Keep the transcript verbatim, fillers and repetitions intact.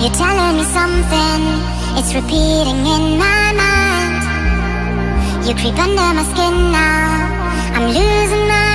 You're telling me something, it's repeating in my mind. You creep under my skin now, I'm losing my